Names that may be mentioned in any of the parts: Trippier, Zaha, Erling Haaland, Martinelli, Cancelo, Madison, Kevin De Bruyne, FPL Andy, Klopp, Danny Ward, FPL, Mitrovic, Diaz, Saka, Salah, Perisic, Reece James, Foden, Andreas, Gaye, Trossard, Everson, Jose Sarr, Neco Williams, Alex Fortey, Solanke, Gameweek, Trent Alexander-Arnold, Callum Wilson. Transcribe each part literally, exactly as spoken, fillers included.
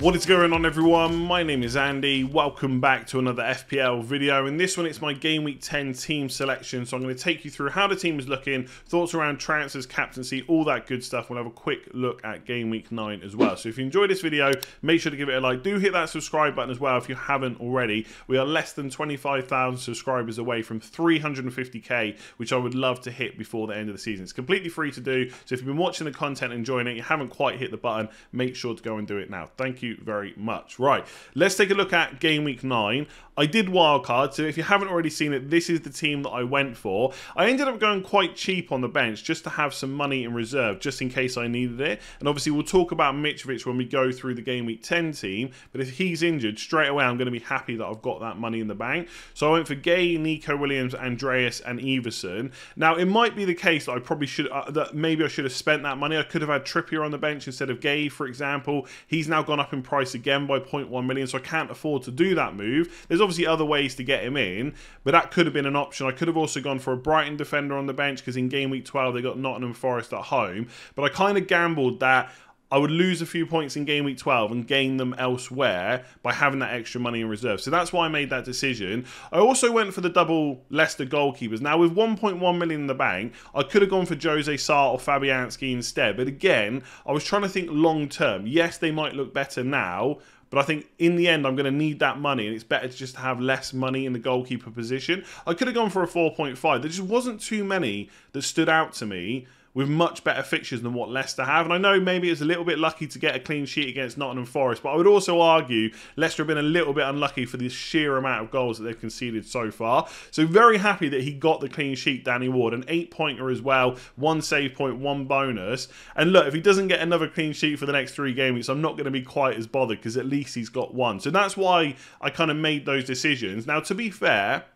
What is going on, everyone? My name is Andy. Welcome back to another F P L video. In this one, it's my game week ten team selection. So I'm going to take you through how the team is looking, thoughts around transfers, captaincy, all that good stuff. We'll have a quick look at game week nine as well. So if you enjoyed this video, make sure to give it a like. Do hit that subscribe button as well if you haven't already. We are less than twenty-five thousand subscribers away from three hundred fifty K, which I would love to hit before the end of the season. It's completely free to do. So if you've been watching the content, enjoying it, you haven't quite hit the button, make sure to go and do it now. Thank you. You very much. Right, let's take a look at game week nine. I did wildcard, so if you haven't already seen it, this is the team that I went for. I ended up going quite cheap on the bench just to have some money in reserve, just in case I needed it. And obviously we'll talk about Mitrovic when we go through the game week ten team, but if he's injured, straight away I'm going to be happy that I've got that money in the bank. So I went for Gaye, Neco Williams, Andreas and Everson. Now it might be the case that I probably should, uh, that maybe I should have spent that money. I could have had Trippier on the bench instead of Gaye, for example. He's now gone up in price again by zero point one million, so I can't afford to do that move. There's obviously other ways to get him in, but that could have been an option. I could have also gone for a Brighton defender on the bench because in game week twelve they got Nottingham Forest at home, but I kind of gambled that I would lose a few points in game week twelve and gain them elsewhere by having that extra money in reserve. So that's why I made that decision. I also went for the double Leicester goalkeepers. Now with one point one million in the bank, I could have gone for Jose Sarr or Fabianski instead. But again, I was trying to think long term. Yes, they might look better now, but I think in the end, I'm going to need that money, and it's better to just have less money in the goalkeeper position. I could have gone for a four point five. There just wasn't too many that stood out to me with much better fixtures than what Leicester have. And I know maybe it's a little bit lucky to get a clean sheet against Nottingham Forest, but I would also argue Leicester have been a little bit unlucky for the sheer amount of goals that they've conceded so far. So very happy that he got the clean sheet, Danny Ward. An eight-pointer as well, one save point, one bonus. And look, if he doesn't get another clean sheet for the next three game weeks, I'm not going to be quite as bothered because at least he's got one. So that's why I kind of made those decisions. Now, to be fair,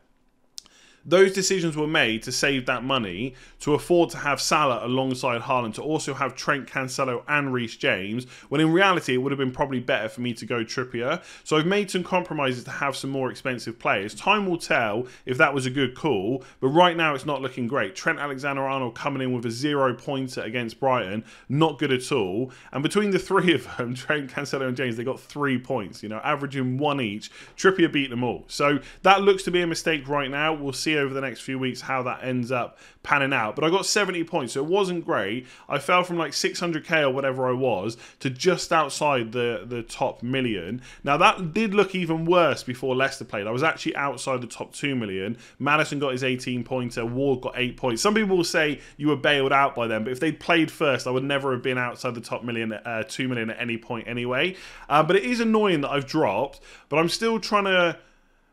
those decisions were made to save that money, to afford to have Salah alongside Haaland, to also have Trent, Cancelo and Reece James, when in reality it would have been probably better for me to go Trippier. So I've made some compromises to have some more expensive players. Time will tell if that was a good call, but right now it's not looking great. Trent Alexander-Arnold coming in with a zero-pointer against Brighton, not good at all. And between the three of them, Trent, Cancelo and James, they got three points, you know, averaging one each. Trippier beat them all. So that looks to be a mistake right now. We'll see over the next few weeks how that ends up panning out, but I got seventy points, so it wasn't great. I fell from like six hundred K or whatever I was to just outside the the top million. Now that did look even worse before Leicester played. I was actually outside the top two million. Madison got his eighteen pointer, Ward got eight points. Some people will say you were bailed out by them, but if they'd played first, I would never have been outside the top million uh, two million at any point anyway. Uh, but it is annoying that I've dropped, but I'm still trying to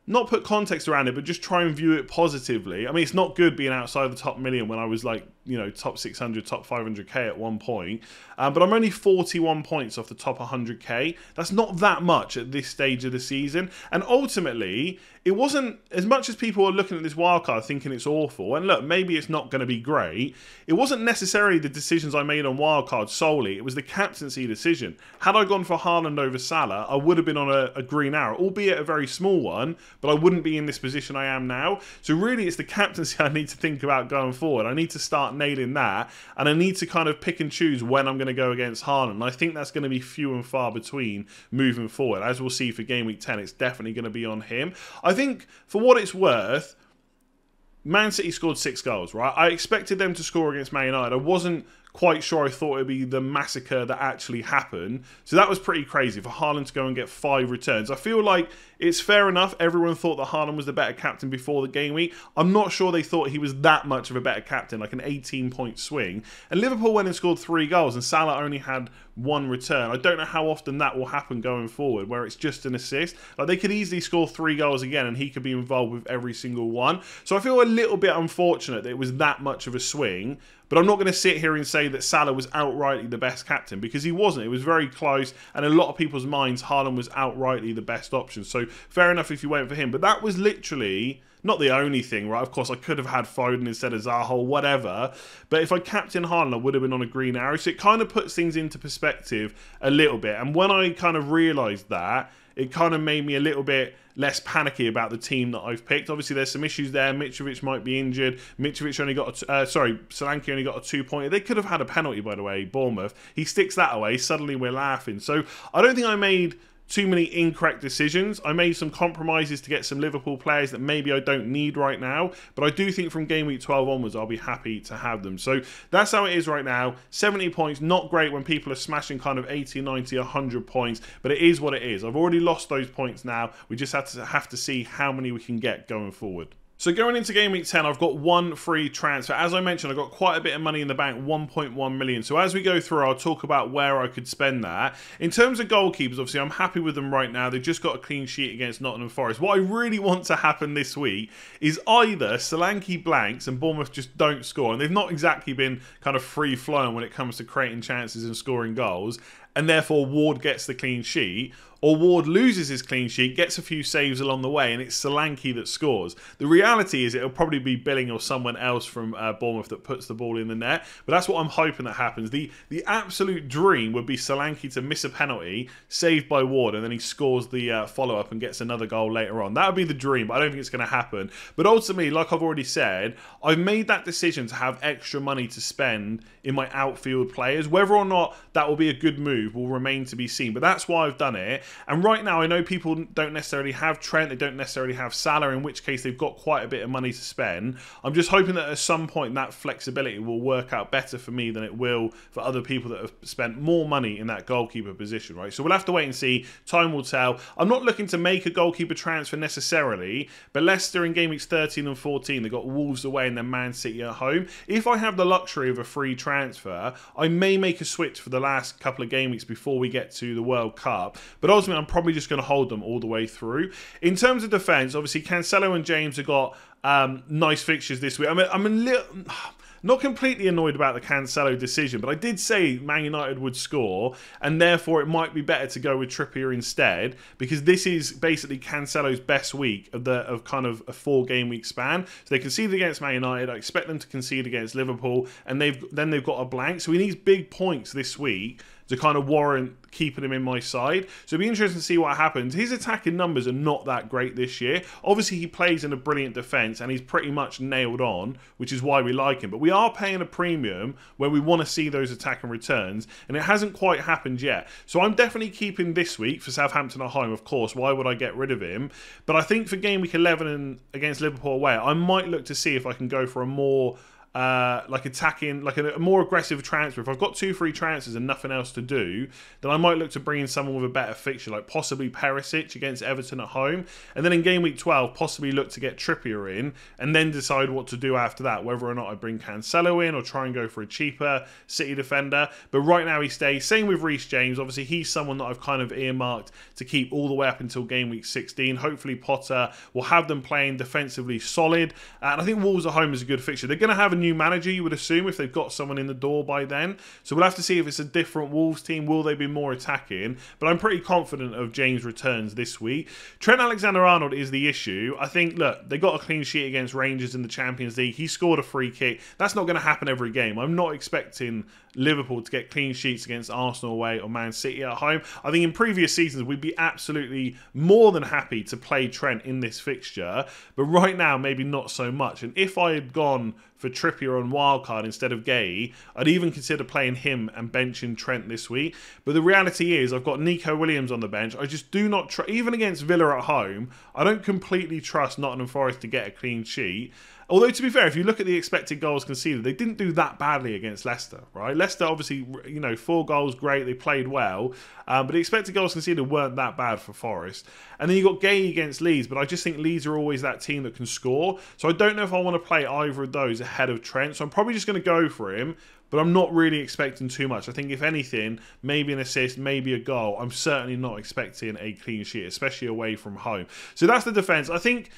not put context around it, but just try and view it positively. I mean, it's not good being outside the top million when I was like, you know, top six hundred, top five hundred K at one point. Um, but I'm only forty-one points off the top one hundred K. That's not that much at this stage of the season. And ultimately, it wasn't, as much as people are looking at this wildcard thinking it's awful, and look, maybe it's not going to be great, it wasn't necessarily the decisions I made on wildcard solely. It was the captaincy decision. Had I gone for Haaland over Salah, I would have been on a, a green arrow, albeit a very small one, but I wouldn't be in this position I am now. So really, it's the captaincy I need to think about going forward. I need to start nailing that, and I need to kind of pick and choose when I'm going to go against Haaland. I think that's going to be few and far between moving forward. As we'll see for game week ten, it's definitely going to be on him. I think, for what it's worth, Man City scored six goals, right? I expected them to score against Man United. I wasn't quite sure. I thought it would be the massacre that actually happened. So that was pretty crazy for Haaland to go and get five returns. I feel like it's fair enough. Everyone thought that Haaland was the better captain before the game week. I'm not sure they thought he was that much of a better captain, like an eighteen point swing. And Liverpool went and scored three goals and Salah only had one return. I don't know how often that will happen going forward, where it's just an assist. Like, they could easily score three goals again and he could be involved with every single one. So I feel a little bit unfortunate that it was that much of a swing. But I'm not going to sit here and say that Salah was outrightly the best captain, because he wasn't. It was very close, and in a lot of people's minds, Haaland was outrightly the best option. So fair enough if you went for him. But that was literally not the only thing, right? Of course, I could have had Foden instead of Zaha or whatever. But if I captain Haaland, I would have been on a green arrow. So it kind of puts things into perspective a little bit. And when I kind of realised that, it kind of made me a little bit less panicky about the team that I've picked. Obviously, there's some issues there. Mitrovic might be injured. Mitrovic only got, a, uh, sorry, Solanke only got a two-pointer. They could have had a penalty, by the way, Bournemouth. He sticks that away. Suddenly, we're laughing. So I don't think I made too many incorrect decisions. I made some compromises to get some Liverpool players that maybe I don't need right now, but I do think from game week twelve onwards, I'll be happy to have them. So that's how it is right now. seventy points, not great when people are smashing kind of eighty, ninety, a hundred points, but it is what it is. I've already lost those points now. We just have to have to see how many we can get going forward. So going into game week ten, I've got one free transfer. As I mentioned, I've got quite a bit of money in the bank, one point one million. So as we go through, I'll talk about where I could spend that. In terms of goalkeepers, obviously, I'm happy with them right now. They've just got a clean sheet against Nottingham Forest. What I really want to happen this week is either Solanke blanks and Bournemouth just don't score, and they've not exactly been kind of free-flowing when it comes to creating chances and scoring goals, and therefore Ward gets the clean sheet, or Ward loses his clean sheet, gets a few saves along the way, and it's Solanke that scores. The reality is it'll probably be Billing or someone else from uh, Bournemouth that puts the ball in the net, but that's what I'm hoping that happens. The the absolute dream would be Solanke to miss a penalty, saved by Ward, and then he scores the uh, follow-up and gets another goal later on. That would be the dream, but I don't think it's going to happen. But ultimately, like I've already said, I've made that decision to have extra money to spend in my outfield players. Whether or not that will be a good move will remain to be seen, but that's why I've done it. And right now, I know people don't necessarily have Trent, they don't necessarily have Salah, in which case they've got quite a bit of money to spend. I'm just hoping that at some point that flexibility will work out better for me than it will for other people that have spent more money in that goalkeeper position, right? So we'll have to wait and see. Time will tell. I'm not looking to make a goalkeeper transfer necessarily, but Leicester in game weeks thirteen and fourteen, they've got Wolves away and then Man City at home. If I have the luxury of a free transfer, I may make a switch for the last couple of game weeks before we get to the World Cup, but ultimately, I'm probably just going to hold them all the way through. In terms of defence, obviously, Cancelo and James have got um, nice fixtures this week. I mean, I'm a little... not completely annoyed about the Cancelo decision, but I did say Man United would score, and therefore it might be better to go with Trippier instead, because this is basically Cancelo's best week of the of kind of a four-game week span. So they conceded against Man United. I expect them to concede against Liverpool, and they've then they've got a blank. So he needs big points this week to kind of warrant keeping him in my side. So it'll be interesting to see what happens. His attacking numbers are not that great this year. Obviously, he plays in a brilliant defence, and he's pretty much nailed on, which is why we like him. But we are paying a premium where we want to see those attacking returns, and it hasn't quite happened yet. So I'm definitely keeping this week for Southampton at home, of course. Why would I get rid of him? But I think for game week eleven and against Liverpool away, I might look to see if I can go for a more... Uh, like attacking, like a, a more aggressive transfer. If I've got two free transfers and nothing else to do, then I might look to bring in someone with a better fixture, like possibly Perisic against Everton at home. And then in game week twelve, possibly look to get Trippier in and then decide what to do after that, whether or not I bring Cancelo in or try and go for a cheaper City defender. But right now he stays. Same with Reece James. Obviously, he's someone that I've kind of earmarked to keep all the way up until game week sixteen. Hopefully, Potter will have them playing defensively solid. And I think Wolves at home is a good fixture. They're going to have a new manager, you would assume, if they've got someone in the door by then. So we'll have to see if it's a different Wolves team. Will they be more attacking? But I'm pretty confident of James' returns this week. Trent Alexander-Arnold is the issue. I think, look, they got a clean sheet against Rangers in the Champions League. He scored a free kick. That's not going to happen every game. I'm not expecting Liverpool to get clean sheets against Arsenal away or Man City at home. I think in previous seasons, we'd be absolutely more than happy to play Trent in this fixture. But right now, maybe not so much. And if I had gone for Trippier on wildcard instead of Gaye, I'd even consider playing him and benching Trent this week. But the reality is I've got Neco Williams on the bench. I just do not trust, even against Villa at home, I don't completely trust Nottingham Forest to get a clean sheet. Although, to be fair, if you look at the expected goals conceded, they didn't do that badly against Leicester, right? Leicester, obviously, you know, four goals, great. They played well. Um, but the expected goals conceded weren't that bad for Forest. And then you got Gaye against Leeds, but I just think Leeds are always that team that can score. So I don't know if I want to play either of those ahead of Trent. So I'm probably just going to go for him. But I'm not really expecting too much. I think, if anything, maybe an assist, maybe a goal. I'm certainly not expecting a clean sheet, especially away from home. So that's the defence. I think...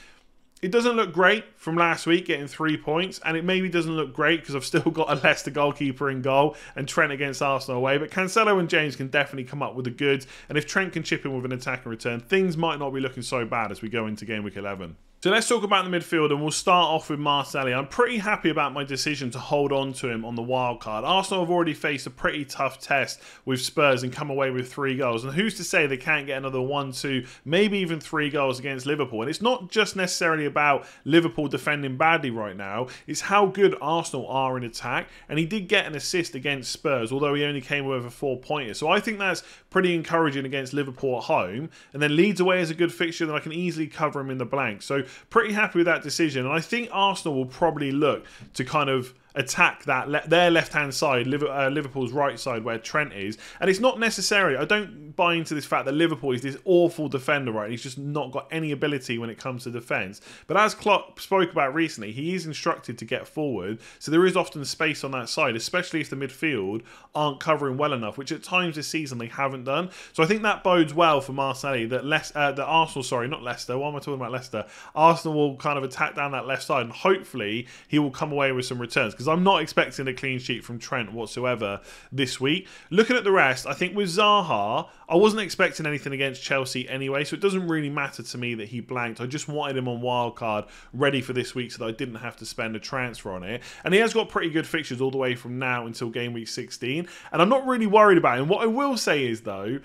it doesn't look great from last week, getting three points, and it maybe doesn't look great because I've still got a Leicester goalkeeper in goal and Trent against Arsenal away, but Cancelo and James can definitely come up with the goods, and if Trent can chip in with an attack and return, things might not be looking so bad as we go into game week eleven. So let's talk about the midfield, and we'll start off with Martinelli. I'm pretty happy about my decision to hold on to him on the wild card. Arsenal have already faced a pretty tough test with Spurs and come away with three goals. And who's to say they can't get another one, two, maybe even three goals against Liverpool? And it's not just necessarily about Liverpool defending badly right now. It's how good Arsenal are in attack. And he did get an assist against Spurs, although he only came away with a four-pointer. So I think that's pretty encouraging against Liverpool at home. And then Leeds away is a good fixture that I can easily cover him in the blank. So pretty happy with that decision, and I think Arsenal will probably look to kind of attack that le their left-hand side, Liver uh, Liverpool's right side where Trent is. And it's not necessary. I don't buy into this fact that Liverpool is this awful defender, right? He's just not got any ability when it comes to defence. But as Klopp spoke about recently, he is instructed to get forward, so there is often space on that side, especially if the midfield aren't covering well enough, which at times this season they haven't done. So I think that bodes well for Martinelli, that, Les uh, that Arsenal, sorry, not Leicester, why am I talking about Leicester? Arsenal will kind of attack down that left side, and hopefully he will come away with some returns, because I'm not expecting a clean sheet from Trent whatsoever this week. Looking at the rest, I think with Zaha, I wasn't expecting anything against Chelsea anyway, so it doesn't really matter to me that he blanked. I just wanted him on wildcard, ready for this week, so that I didn't have to spend a transfer on it. And he has got pretty good fixtures all the way from now until game week sixteen, and I'm not really worried about him. What I will say is, though,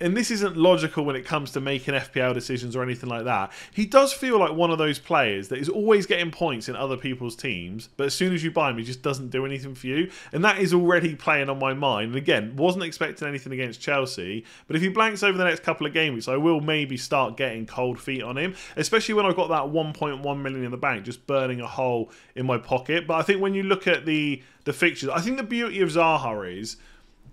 and this isn't logical when it comes to making F P L decisions or anything like that, he does feel like one of those players that is always getting points in other people's teams, but as soon as you buy him, he just doesn't do anything for you. And that is already playing on my mind. And again, wasn't expecting anything against Chelsea, but if he blanks over the next couple of game weeks, I will maybe start getting cold feet on him, especially when I've got that one point one million in the bank just burning a hole in my pocket. But I think when you look at the, the fixtures, I think the beauty of Zaha is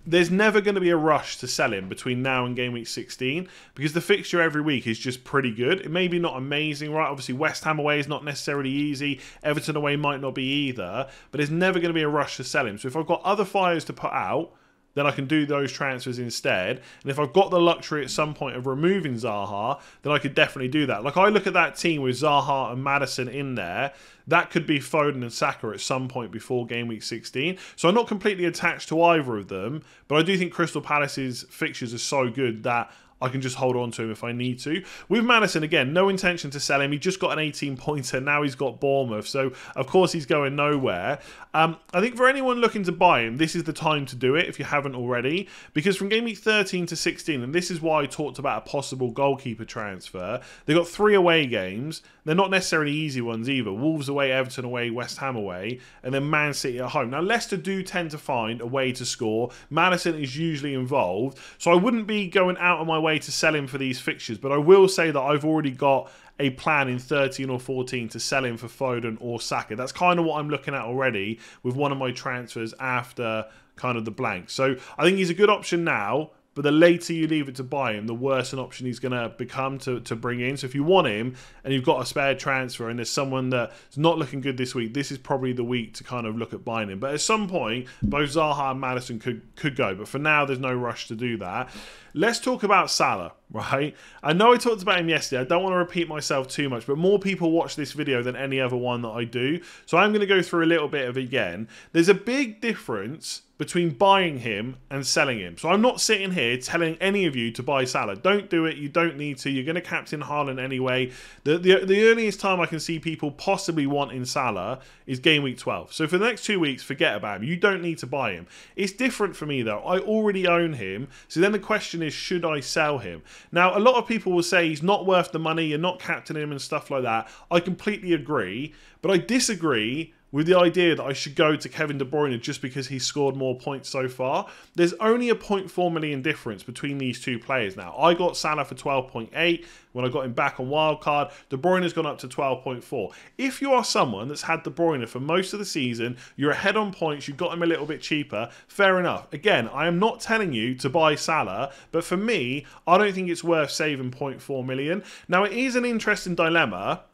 there's never going to be a rush to sell him between now and game week sixteen, because the fixture every week is just pretty good. It may be not amazing, right? Obviously, West Ham away is not necessarily easy. Everton away might not be either, but there's never going to be a rush to sell him. So if I've got other fires to put out, then I can do those transfers instead. And if I've got the luxury at some point of removing Zaha, then I could definitely do that. Like, I look at that team with Zaha and Madison in there. That could be Foden and Saka at some point before game week sixteen. So I'm not completely attached to either of them, but I do think Crystal Palace's fixtures are so good that I can just hold on to him if I need to. With Madison, again, no intention to sell him. He just got an eighteen-pointer. Now he's got Bournemouth. So, of course, he's going nowhere. Um, I think for anyone looking to buy him, this is the time to do it if you haven't already. Because from game week thirteen to sixteen, and this is why I talked about a possible goalkeeper transfer, they've got three away games. They're not necessarily easy ones either. Wolves away, Everton away, West Ham away, and then Man City at home. Now, Leicester do tend to find a way to score. Madison is usually involved. So I wouldn't be going out of my way way to sell him for these fixtures, but I will say that I've already got a plan in thirteen or fourteen to sell him for Foden or Saka. That's kind of what I'm looking at already with one of my transfers after kind of the blank. So I think he's a good option now, but the later you leave it to buy him, the worse an option he's going to become to, to bring in. So if you want him and you've got a spare transfer and there's someone that's not looking good this week, this is probably the week to kind of look at buying him. But at some point, both Zaha and Madison could, could go. But for now, there's no rush to do that. Let's talk about Salah, right? I know I talked about him yesterday. I don't want to repeat myself too much, but more people watch this video than any other one that I do. So I'm going to go through a little bit of it again. There's a big difference between buying him and selling him. So I'm not sitting here telling any of you to buy Salah. Don't do it. You don't need to. You're going to captain Haaland anyway. The, the, the earliest time I can see people possibly wanting Salah is game week twelve. So for the next two weeks, forget about him. You don't need to buy him. It's different for me, though. I already own him. So then the question is, should I sell him? Now, a lot of people will say he's not worth the money. You're not captaining him and stuff like that. I completely agree, but I disagree with the idea that I should go to Kevin De Bruyne just because he scored more points so far. There's only a zero point four million difference between these two players now. I got Salah for twelve point eight when I got him back on wildcard. De Bruyne has gone up to twelve point four. If you are someone that's had De Bruyne for most of the season, you're ahead on points, you got him a little bit cheaper, fair enough. Again, I am not telling you to buy Salah, but for me, I don't think it's worth saving zero point four million. Now, it is an interesting dilemma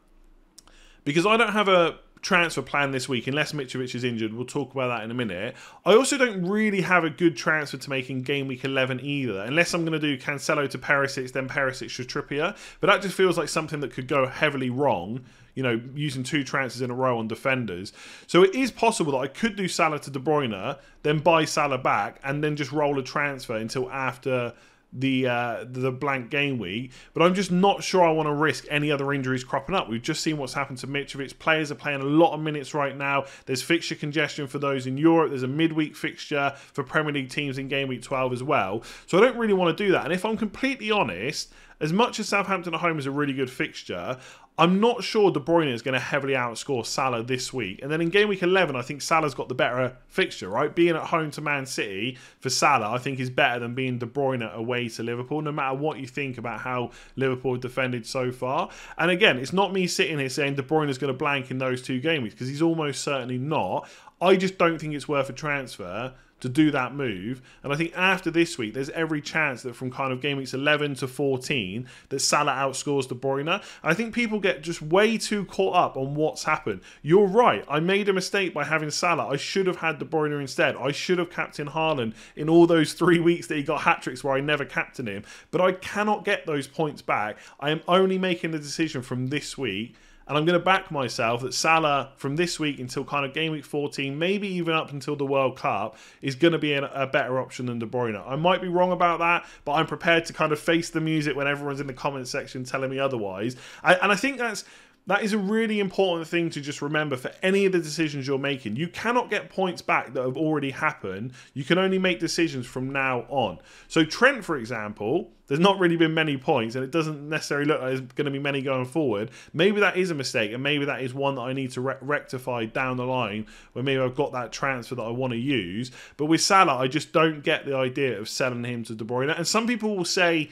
because I don't have a transfer plan this week, unless Mitrovic is injured. We'll talk about that in a minute. I also don't really have a good transfer to make in game week eleven either, unless I'm going to do Cancelo to Perisic, then Perisic to Trippier. But that just feels like something that could go heavily wrong, you know, using two transfers in a row on defenders. So it is possible that I could do Salah to De Bruyne, then buy Salah back, and then just roll a transfer until after the uh, the blank game week, but I'm just not sure I want to risk any other injuries cropping up. We've just seen what's happened to Mitrovic. Players are playing a lot of minutes right now. There's fixture congestion for those in Europe. There's a midweek fixture for Premier League teams in game week twelve as well. So I don't really want to do that. And if I'm completely honest, as much as Southampton at home is a really good fixture, I'm not sure De Bruyne is going to heavily outscore Salah this week. And then in game week eleven, I think Salah's got the better fixture, right? Being at home to Man City for Salah, I think, is better than being De Bruyne away to Liverpool, no matter what you think about how Liverpool defended so far. And again, it's not me sitting here saying De Bruyne is going to blank in those two game weeks, because he's almost certainly not. I just don't think it's worth a transfer to do that move. And I think after this week, there's every chance that from kind of game weeks eleven to fourteen, that Salah outscores De Bruyne. And I think people get just way too caught up on what's happened. You're right, I made a mistake by having Salah. I should have had De Bruyne instead. I should have captained Haaland in all those three weeks that he got hat-tricks where I never captained him. But I cannot get those points back. I am only making the decision from this week. And I'm going to back myself that Salah, from this week until kind of game week fourteen, maybe even up until the World Cup, is going to be a better option than De Bruyne. I might be wrong about that, but I'm prepared to kind of face the music when everyone's in the comment section telling me otherwise. And I think that's... that is a really important thing to just remember for any of the decisions you're making. You cannot get points back that have already happened. You can only make decisions from now on. So Trent, for example, there's not really been many points, and it doesn't necessarily look like there's going to be many going forward. Maybe that is a mistake, and maybe that is one that I need to re rectify down the line, where maybe I've got that transfer that I want to use. But with Salah, I just don't get the idea of selling him to De Bruyne. And some people will say,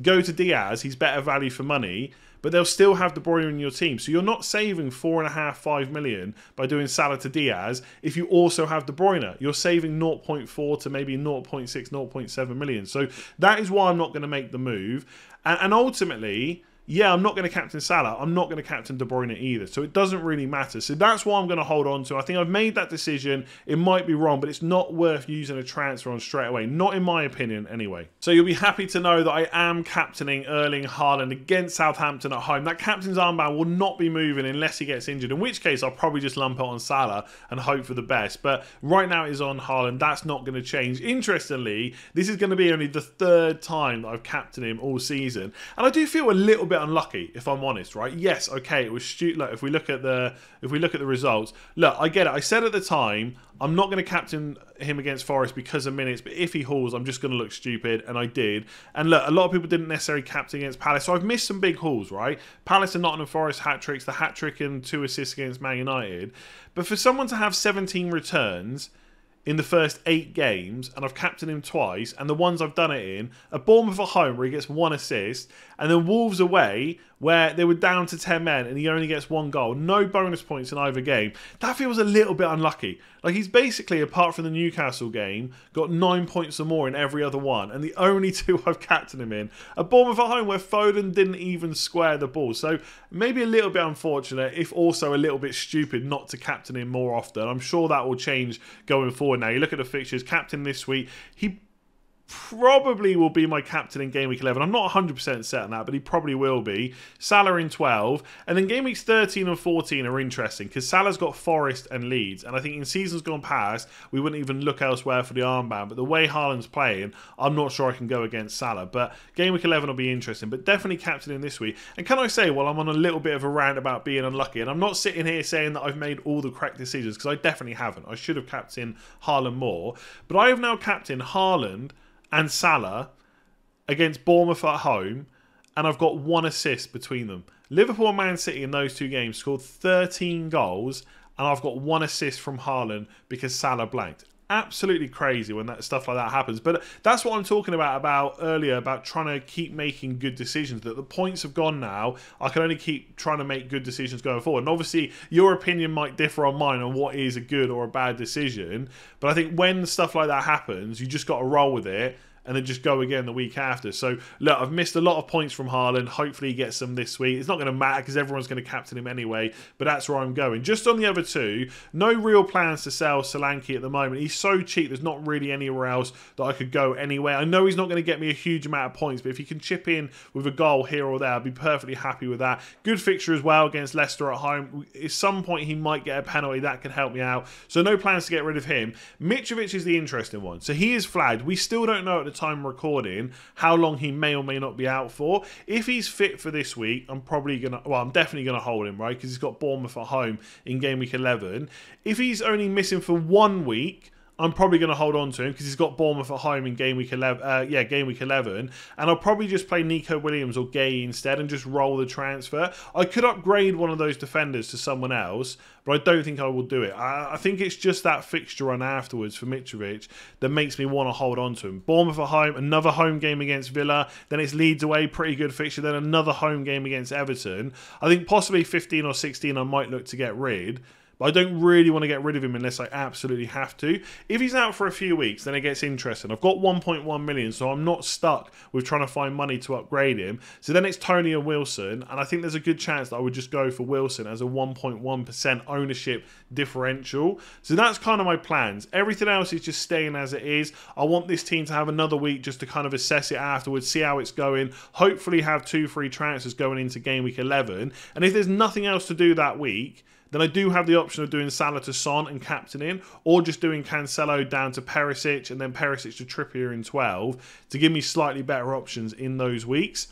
go to Diaz, he's better value for money. But they'll still have De Bruyne in your team. So you're not saving four and a half, five million by doing Salah to Diaz if you also have De Bruyne. You're saving zero point four to maybe zero point six, zero point seven million. So that is why I'm not going to make the move. And, and ultimately, yeah, I'm not going to captain Salah. I'm not going to captain De Bruyne either. So it doesn't really matter. So that's what I'm going to hold on to. I think I've made that decision. It might be wrong, but it's not worth using a transfer on straight away. Not in my opinion, anyway. So you'll be happy to know that I am captaining Erling Haaland against Southampton at home. That captain's armband will not be moving unless he gets injured, in which case I'll probably just lump it on Salah and hope for the best. But right now it is on Haaland. That's not going to change. Interestingly, this is going to be only the third time that I've captained him all season. And I do feel a little bit unlucky, if I'm honest, right? Yes, okay, it was stupid. Look, if we look at the if we look at the results, look, I get it. I said at the time I'm not going to captain him against Forest because of minutes, but if he hauls, I'm just going to look stupid, and I did. And look, a lot of people didn't necessarily captain against Palace, so I've missed some big hauls, right? Palace and Nottingham Forest hat-tricks, the hat-trick and two assists against Man United. But for someone to have seventeen returns in the first eight games, and I've captained him twice, and the ones I've done it in are Bournemouth at home, where he gets one assist, and then Wolves away, where they were down to ten men and he only gets one goal. No bonus points in either game. That feels a little bit unlucky. Like, he's basically, apart from the Newcastle game, got nine points or more in every other one, and the only two I've captained him in are Bournemouth at home, where Foden didn't even square the ball. So maybe a little bit unfortunate, if also a little bit stupid, not to captain him more often. I'm sure that will change going forward. Now, you look at the fixtures, captain this week, he probably will be my captain in game week eleven. I'm not one hundred percent set on that, but he probably will be. Salah in twelve. And then game weeks thirteen and fourteen are interesting, because Salah's got Forest and Leeds. And I think in seasons gone past, we wouldn't even look elsewhere for the armband. But the way Haaland's playing, I'm not sure I can go against Salah. But game week eleven will be interesting. But definitely captaining this week. And can I say, well, I'm on a little bit of a rant about being unlucky, and I'm not sitting here saying that I've made all the correct decisions, because I definitely haven't. I should have captained Haaland more. But I have now captained Haaland and Salah against Bournemouth at home, and I've got one assist between them. Liverpool and Man City in those two games scored thirteen goals, and I've got one assist from Haaland because Salah blanked. Absolutely crazy when that stuff like that happens. But that's what I'm talking about about earlier, about trying to keep making good decisions, that the points have gone now. I can only keep trying to make good decisions going forward. And obviously, your opinion might differ on mine on what is a good or a bad decision. But I think when stuff like that happens, you just got to roll with it and then just go again the week after. So, look, I've missed a lot of points from Haaland. Hopefully he gets some this week. It's not going to matter because everyone's going to captain him anyway, but that's where I'm going. Just on the other two, no real plans to sell Solanke at the moment. He's so cheap, there's not really anywhere else that I could go anywhere. I know he's not going to get me a huge amount of points, but if he can chip in with a goal here or there, I'd be perfectly happy with that. Good fixture as well against Leicester at home. At some point, he might get a penalty. That could help me out. So, no plans to get rid of him. Mitrovic is the interesting one. So, he is flagged. We still don't know at the the time recording how long he may or may not be out for. If he's fit for this week, I'm probably going to, well, I'm definitely going to hold him, right? Because he's got Bournemouth at home in game week eleven. If he's only missing for one week, I'm probably going to hold on to him because he's got Bournemouth at home in game week eleven. Uh, yeah, game week eleven, and I'll probably just play Neco Williams or Gaye instead and just roll the transfer. I could upgrade one of those defenders to someone else, but I don't think I will do it. I, I think it's just that fixture run afterwards for Mitrovic that makes me want to hold on to him. Bournemouth at home, another home game against Villa, then it's Leeds away, pretty good fixture, then another home game against Everton. I think possibly fifteen or sixteen I might look to get rid. I don't really want to get rid of him unless I absolutely have to. If he's out for a few weeks, then it gets interesting. I've got one point one million, so I'm not stuck with trying to find money to upgrade him. So then it's Tony and Wilson, and I think there's a good chance that I would just go for Wilson as a one point one percent ownership differential. So that's kind of my plans. Everything else is just staying as it is. I want this team to have another week just to kind of assess it afterwards, see how it's going, hopefully have two free transfers going into game week eleven. And if there's nothing else to do that week, then I do have the option of doing Salah to Son and captaining, or just doing Cancelo down to Perisic and then Perisic to Trippier in twelve to give me slightly better options in those weeks.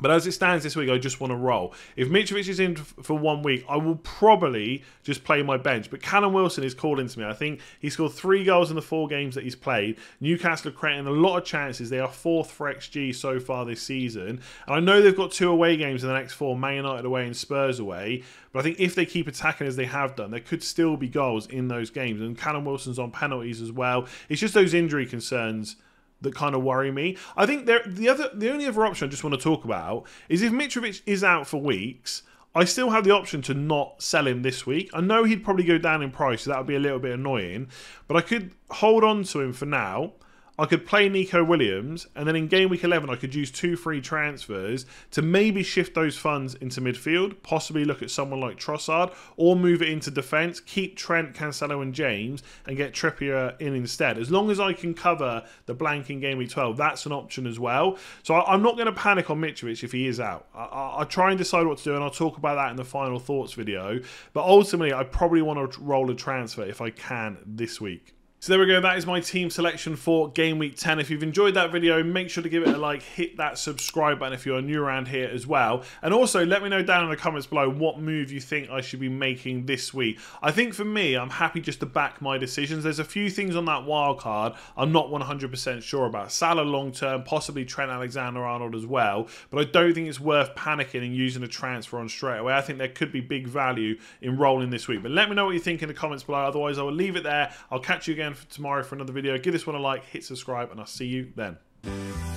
But as it stands this week, I just want to roll. If Mitrovic is in for one week, I will probably just play my bench. But Callum Wilson is calling to me. I think he scored three goals in the four games that he's played. Newcastle are creating a lot of chances. They are fourth for X G so far this season. And I know they've got two away games in the next four, Man United away and Spurs away. But I think if they keep attacking as they have done, there could still be goals in those games. And Callum Wilson's on penalties as well. It's just those injury concerns that kind of worry me. I think there, the other, the only other option I just want to talk about is if Mitrovic is out for weeks, I still have the option to not sell him this week. I know he'd probably go down in price, so that would be a little bit annoying, but I could hold on to him for now. I could play Neco Williams, and then in game week eleven, I could use two free transfers to maybe shift those funds into midfield, possibly look at someone like Trossard, or move it into defence, keep Trent, Cancelo and James, and get Trippier in instead. As long as I can cover the blank in game week twelve, that's an option as well. So I'm not going to panic on Mitrovic if he is out. I'll try and decide what to do, and I'll talk about that in the final thoughts video. But ultimately, I probably want to roll a transfer if I can this week. So there we go, that is my team selection for game week ten. If you've enjoyed that video, make sure to give it a like, hit that subscribe button if you're new around here as well. And also, let me know down in the comments below what move you think I should be making this week. I think for me, I'm happy just to back my decisions. There's a few things on that wild card I'm not one hundred percent sure about. Salah long-term, possibly Trent Alexander-Arnold as well. But I don't think it's worth panicking and using a transfer on straight away. I think there could be big value in rolling this week. But let me know what you think in the comments below. Otherwise, I will leave it there. I'll catch you again tomorrow for another video. Give this one a like, hit subscribe, and I'll see you then.